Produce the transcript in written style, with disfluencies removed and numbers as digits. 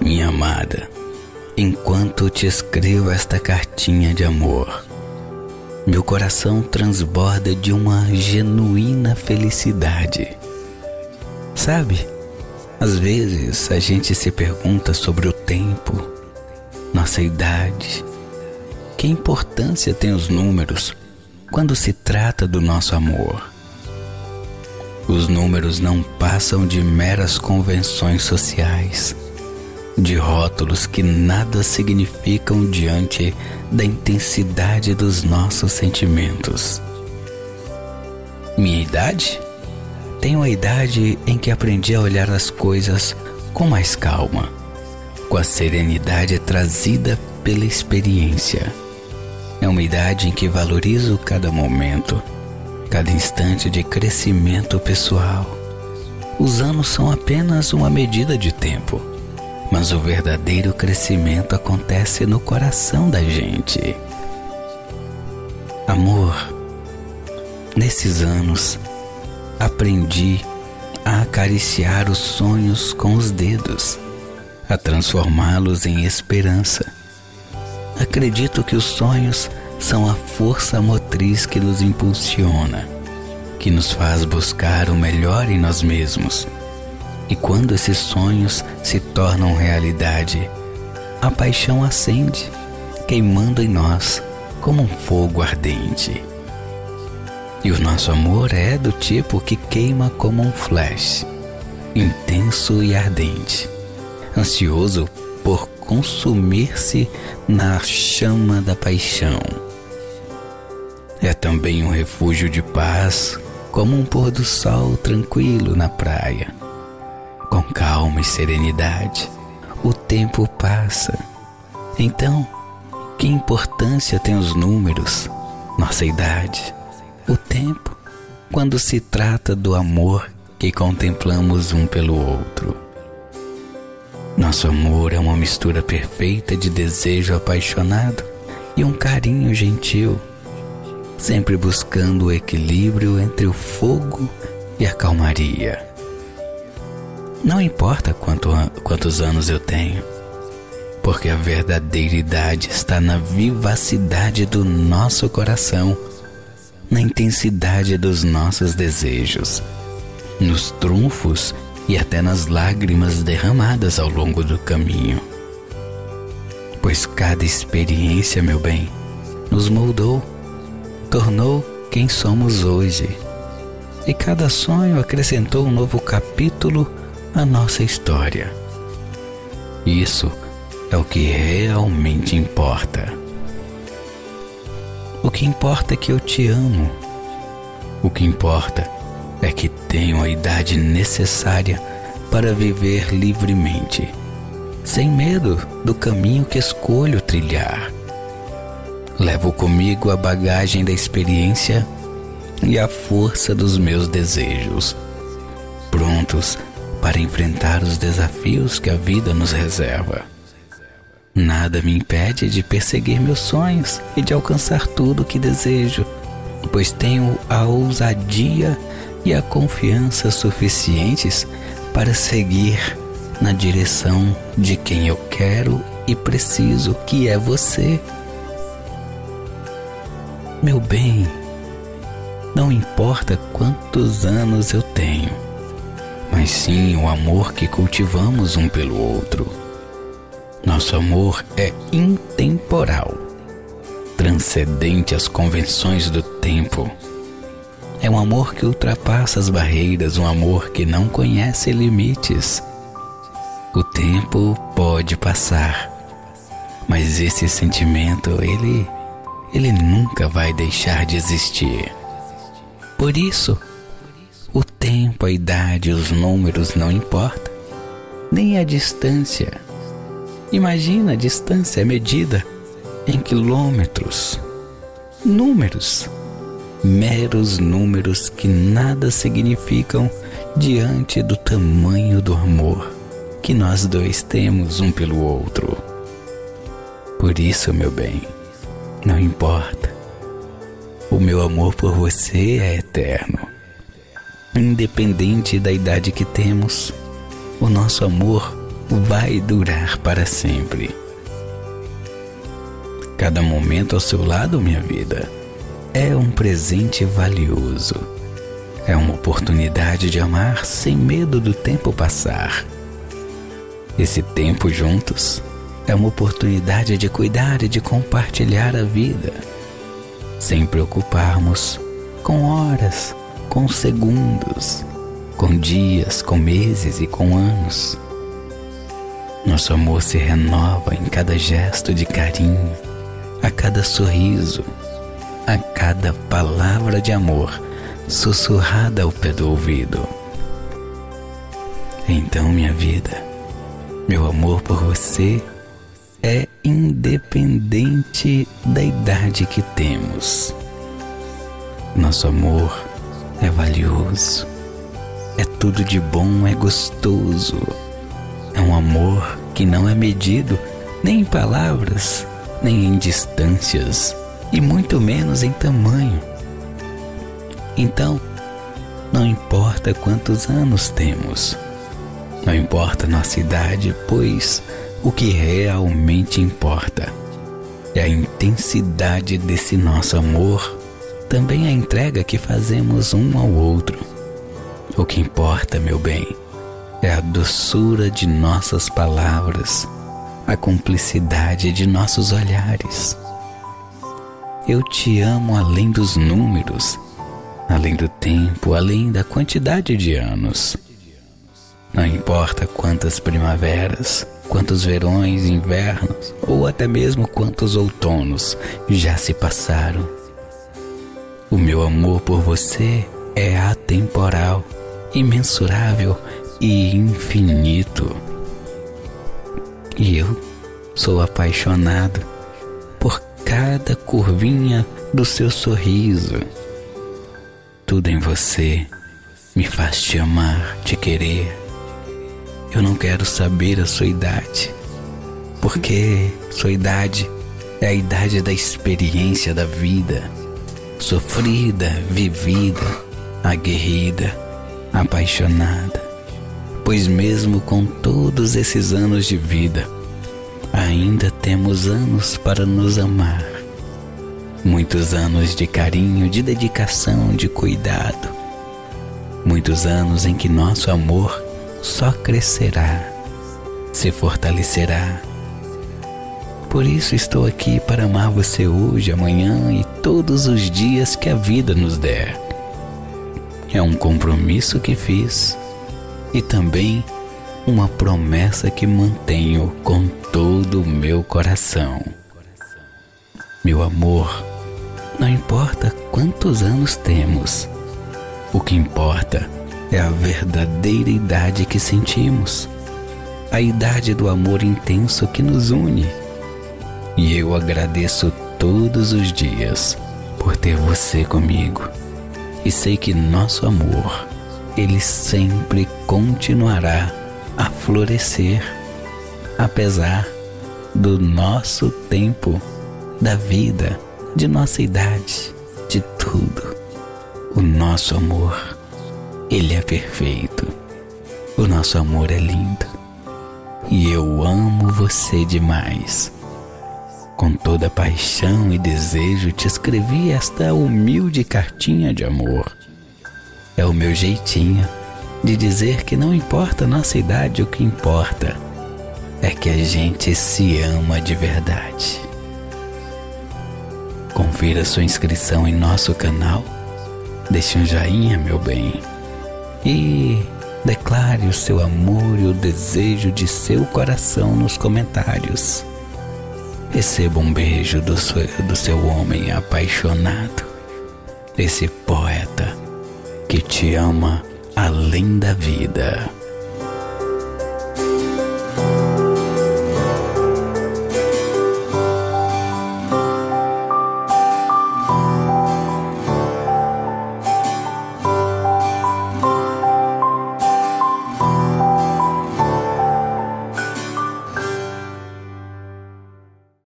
Minha amada, enquanto te escrevo esta cartinha de amor, meu coração transborda de uma genuína felicidade. Sabe, às vezes a gente se pergunta sobre o tempo, nossa idade, que importância tem os números quando se trata do nosso amor. Os números não passam de meras convenções sociais, de rótulos que nada significam diante da intensidade dos nossos sentimentos. Minha idade? Tenho a idade em que aprendi a olhar as coisas com mais calma, com a serenidade trazida pela experiência. É uma idade em que valorizo cada momento, cada instante de crescimento pessoal. Os anos são apenas uma medida de tempo, mas o verdadeiro crescimento acontece no coração da gente. Amor, nesses anos, aprendi a acariciar os sonhos com os dedos, a transformá-los em esperança. Acredito que os sonhos são a força motriz que nos impulsiona, que nos faz buscar o melhor em nós mesmos. E quando esses sonhos se tornam realidade, a paixão acende, queimando em nós como um fogo ardente. E o nosso amor é do tipo que queima como um flash, intenso e ardente, ansioso por consumir-se na chama da paixão. É também um refúgio de paz, como um pôr do sol tranquilo na praia. Com calma e serenidade, o tempo passa. Então, que importância tem os números, nossa idade, o tempo, quando se trata do amor que contemplamos um pelo outro? Nosso amor é uma mistura perfeita de desejo apaixonado e um carinho gentil, sempre buscando o equilíbrio entre o fogo e a calmaria. Não importa quantos anos eu tenho, porque a verdadeira idade está na vivacidade do nosso coração, na intensidade dos nossos desejos, nos triunfos e até nas lágrimas derramadas ao longo do caminho. Pois cada experiência, meu bem, nos moldou, tornou quem somos hoje, e cada sonho acrescentou um novo capítulo a nossa história. Isso é o que realmente importa. O que importa é que eu te amo. O que importa é que tenho a idade necessária para viver livremente, sem medo do caminho que escolho trilhar. Levo comigo a bagagem da experiência e a força dos meus desejos, prontos para enfrentar os desafios que a vida nos reserva. Nada me impede de perseguir meus sonhos e de alcançar tudo o que desejo, pois tenho a ousadia e a confiança suficientes para seguir na direção de quem eu quero e preciso, que é você. Meu bem, não importa quantos anos eu tenho, mas sim o amor que cultivamos um pelo outro. Nosso amor é intemporal, transcendente às convenções do tempo. É um amor que ultrapassa as barreiras, um amor que não conhece limites. O tempo pode passar, mas esse sentimento, ele nunca vai deixar de existir. Por isso, o tempo, a idade, os números não importam, nem a distância. Imagina a distância medida em quilômetros, números, meros números que nada significam diante do tamanho do amor que nós dois temos um pelo outro. Por isso, meu bem, não importa, o meu amor por você é eterno. Independente da idade que temos, o nosso amor vai durar para sempre. Cada momento ao seu lado, minha vida, é um presente valioso. É uma oportunidade de amar sem medo do tempo passar. Esse tempo juntos é uma oportunidade de cuidar e de compartilhar a vida, sem preocuparmos com horas, com segundos, com dias, com meses e com anos. Nosso amor se renova em cada gesto de carinho, a cada sorriso, a cada palavra de amor sussurrada ao pé do ouvido. Então, minha vida, meu amor por você é independente da idade que temos. Nosso amor é valioso, é tudo de bom, é gostoso. É um amor que não é medido nem em palavras, nem em distâncias, e muito menos em tamanho. Então, não importa quantos anos temos, não importa nossa idade, pois o que realmente importa é a intensidade desse nosso amor, também a entrega que fazemos um ao outro. O que importa, meu bem, é a doçura de nossas palavras, a cumplicidade de nossos olhares. Eu te amo além dos números, além do tempo, além da quantidade de anos. Não importa quantas primaveras, quantos verões, invernos, ou até mesmo quantos outonos já se passaram. O meu amor por você é atemporal, imensurável e infinito. E eu sou apaixonado por cada curvinha do seu sorriso. Tudo em você me faz te amar, te querer. Eu não quero saber a sua idade, porque sua idade é a idade da experiência da vida. Sofrida, vivida, aguerrida, apaixonada, pois mesmo com todos esses anos de vida, ainda temos anos para nos amar. Muitos anos de carinho, de dedicação, de cuidado. Muitos anos em que nosso amor só crescerá, se fortalecerá. Por isso estou aqui para amar você hoje, amanhã e todos os dias que a vida nos der. É um compromisso que fiz e também uma promessa que mantenho com todo o meu coração. Meu amor, não importa quantos anos temos, o que importa é a verdadeira idade que sentimos, a idade do amor intenso que nos une. E eu agradeço todos os dias por ter você comigo. E sei que nosso amor, ele sempre continuará a florescer, apesar do nosso tempo, da vida, de nossa idade, de tudo. O nosso amor, ele é perfeito. O nosso amor é lindo. E eu amo você demais. Com toda paixão e desejo te escrevi esta humilde cartinha de amor. É o meu jeitinho de dizer que não importa a nossa idade, o que importa é que a gente se ama de verdade. Confira sua inscrição em nosso canal, deixe um joinha, meu bem, e declare o seu amor e o desejo de seu coração nos comentários. Receba um beijo do seu homem apaixonado, esse poeta que te ama além da vida.